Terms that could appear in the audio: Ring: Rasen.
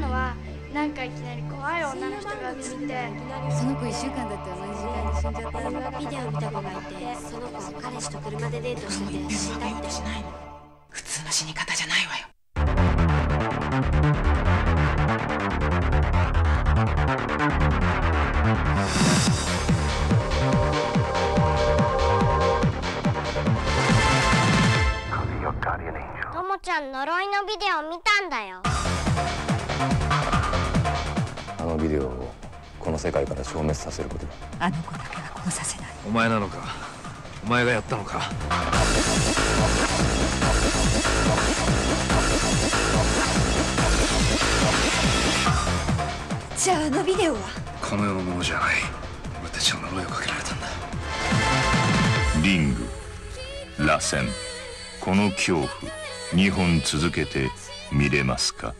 たのは、なんかいきなり怖い女の人が見て、その子1週間だって同じ時間に死んじゃった。ビデオ見た子がいて、その子彼氏と車でデートしてて死んだって。しないの、普通の死に方じゃないわよ。ともちゃん、呪いのビデオ見たんだよ。あのビデオをこの世界から消滅させることだ。あの子だけは殺させない。お前なのか、お前がやったのか。じゃああのビデオはこの世のものじゃない。俺たちは呪いをかけられたんだ。リング、螺旋、この恐怖2本続けて見れますか？